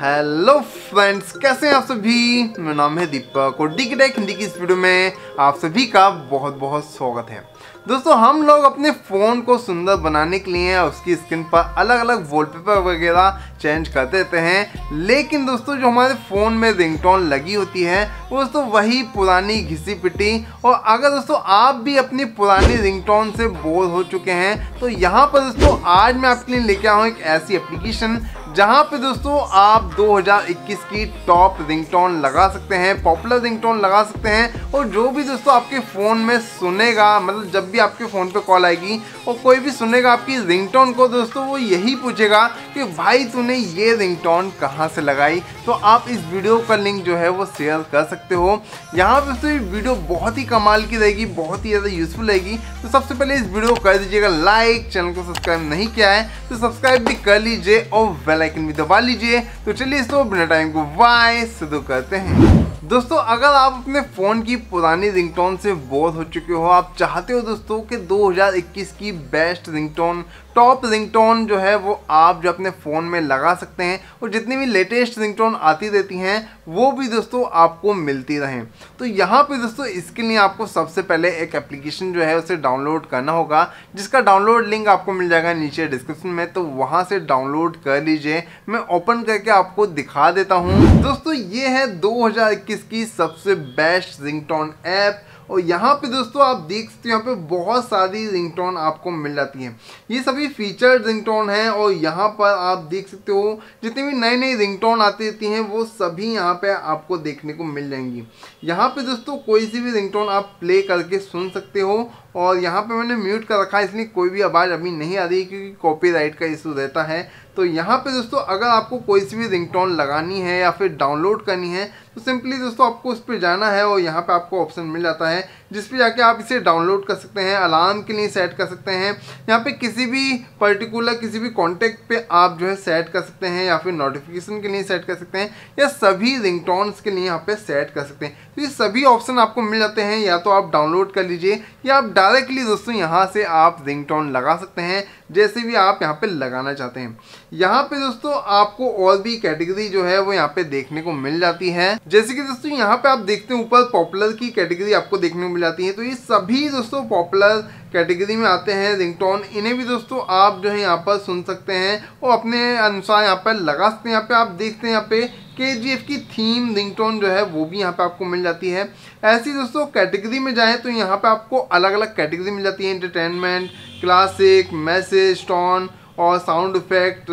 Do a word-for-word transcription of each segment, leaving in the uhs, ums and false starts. Hello friends, कैसे हैं आप सभी। मेरा नाम है दीपक और डीके टेक हिंदी की इस वीडियो में आप सभी का बहुत बहुत स्वागत है। दोस्तों, हम लोग अपने फ़ोन को सुंदर बनाने के लिए उसकी स्क्रीन पर अलग अलग वॉलपेपर वगैरह चेंज कर देते हैं, लेकिन दोस्तों जो हमारे फ़ोन में रिंगटोन लगी होती है दोस्तों वही पुरानी घिसी पिटी। और अगर दोस्तों आप भी अपनी पुरानी रिंगटोन से बोर हो चुके हैं तो यहाँ पर दोस्तों आज मैं आपके लिए लेके आया हूँ एक ऐसी एप्लीकेशन जहाँ पे दोस्तों आप दो हज़ार इक्कीस की टॉप रिंगटोन लगा सकते हैं, पॉपुलर रिंगटोन लगा सकते हैं। और जो भी दोस्तों आपके फ़ोन में सुनेगा, मतलब जब भी आपके फ़ोन पे कॉल आएगी और कोई भी सुनेगा आपकी रिंगटोन को दोस्तों वो यही पूछेगा कि भाई तूने ये रिंगटोन कहाँ से लगाई। तो आप इस वीडियो का लिंक जो है वो शेयर कर सकते हो। यहाँ पर दोस्तों ये वीडियो बहुत ही कमाल की रहेगी, बहुत ही ज़्यादा यूज़फुल रहेगी। तो सबसे पहले इस वीडियो को कर दीजिएगा लाइक, चैनल को सब्सक्राइब नहीं किया है तो सब्सक्राइब भी कर लीजिए और बेल आइकन भी दबा लीजिए। तो चलिए इसको बिना टाइम को बाय शुरू करते हैं। दोस्तों अगर आप अपने फ़ोन की पुरानी रिंगटोन से बोर हो चुके हो, आप चाहते हो दोस्तों कि दो हज़ार इक्कीस की बेस्ट रिंगटोन, टॉप रिंगटोन जो है वो आप जो अपने फ़ोन में लगा सकते हैं और जितनी भी लेटेस्ट रिंगटोन आती रहती हैं वो भी दोस्तों आपको मिलती रहें, तो यहाँ पे दोस्तों इसके लिए आपको सबसे पहले एक एप्लीकेशन जो है उसे डाउनलोड करना होगा, जिसका डाउनलोड लिंक आपको मिल जाएगा नीचे डिस्क्रिप्शन में। तो वहाँ से डाउनलोड कर लीजिए, मैं ओपन करके आपको दिखा देता हूँ। दोस्तों ये है दो हज़ार इक्कीस की सबसे बेस्ट रिंगटोन ऐप। और यहाँ पे दोस्तों आप देख सकते हो यहाँ पे बहुत सारी रिंगटोन आपको मिल जाती हैं, ये सभी फीचर्ड रिंगटोन हैं। और यहाँ पर आप देख सकते हो जितनी भी नई नई रिंगटोन आती रहती हैं वो सभी यहाँ पे आपको देखने को मिल जाएंगी। यहाँ पे दोस्तों कोई सी भी रिंगटोन आप प्ले करके सुन सकते हो। और यहाँ पे मैंने म्यूट कर रखा है इसलिए कोई भी आवाज़ अभी नहीं आ रही क्योंकि कॉपीराइट का इशू रहता है। तो यहाँ पे दोस्तों अगर आपको कोई सी भी रिंगटोन लगानी है या फिर डाउनलोड करनी है तो सिंपली दोस्तों आपको उस पर जाना है और यहाँ पे आपको ऑप्शन मिल जाता है जिस पे जाके आप इसे डाउनलोड कर सकते हैं, अलार्म के लिए सेट कर सकते हैं, यहाँ पे किसी भी पर्टिकुलर किसी भी कॉन्टैक्ट पे आप जो है सेट कर सकते हैं या फिर नोटिफिकेशन के लिए सेट कर सकते हैं या सभी रिंगटोन्स के लिए यहाँ पे सेट कर सकते हैं। तो ये सभी ऑप्शन आपको मिल जाते हैं, या तो आप डाउनलोड कर लीजिए या आप डायरेक्टली दोस्तों यहाँ से आप रिंगटोन लगा सकते हैं जैसे भी आप यहाँ पे लगाना चाहते हैं। यहाँ पे दोस्तों आपको और भी कैटेगरी जो है वो यहाँ पे देखने को मिल जाती है, जैसे कि दोस्तों यहाँ पे आप देखते हैं ऊपर पॉपुलर की कैटेगरी आपको देखने को मिल जाती है। तो ये सभी दोस्तों पॉपुलर कैटेगरी में आते हैं रिंगटोन, इन्हें भी दोस्तों आप जो है यहाँ पर सुन सकते हैं और अपने अनुसार यहाँ पर लगा सकते हैं। यहाँ पे आप देखते हैं यहाँ पे के जी एफ की थीम रिंगटोन जो है वो भी यहाँ पे आपको मिल जाती है। ऐसी दोस्तों कैटेगरी में जाएँ तो यहाँ पे आपको अलग अलग कैटेगरी मिल जाती है, एंटरटेनमेंट, क्लासिक, मैसेज टोन और साउंड इफेक्ट,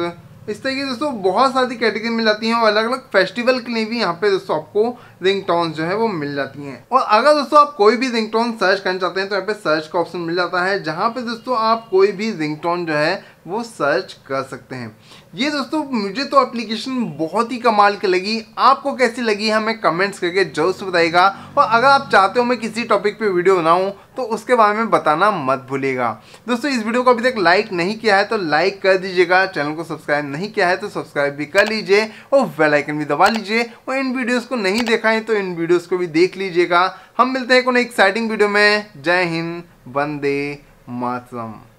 इस तरह की दोस्तों बहुत सारी कैटेगरी मिल जाती हैं। और अलग अलग फेस्टिवल के लिए भी यहाँ पे दोस्तों आपको रिंगटोन्स जो है वो मिल जाती हैं। और अगर दोस्तों आप कोई भी रिंगटोन सर्च करना चाहते हैं तो यहाँ पे सर्च का ऑप्शन मिल जाता है, जहाँ पे दोस्तों आप कोई भी रिंगटोन जो है वो सर्च कर सकते हैं। ये दोस्तों मुझे तो एप्लीकेशन बहुत ही कमाल की लगी, आपको कैसी लगी हमें कमेंट्स करके जरूर से बताइएगा। और अगर आप चाहते हो मैं किसी टॉपिक पे वीडियो बनाऊँ तो उसके बारे में बताना मत भूलिएगा। दोस्तों इस वीडियो को अभी तक लाइक नहीं किया है तो लाइक कर दीजिएगा, चैनल को सब्सक्राइब नहीं किया है तो सब्सक्राइब भी कर लीजिए और बेल आइकन भी दबा लीजिए। और इन वीडियोज़ को नहीं देखा है तो इन वीडियोज़ को भी देख लीजिएगा। हम मिलते हैं कोई एक्साइटिंग वीडियो में। जय हिंद, वंदे मातरम।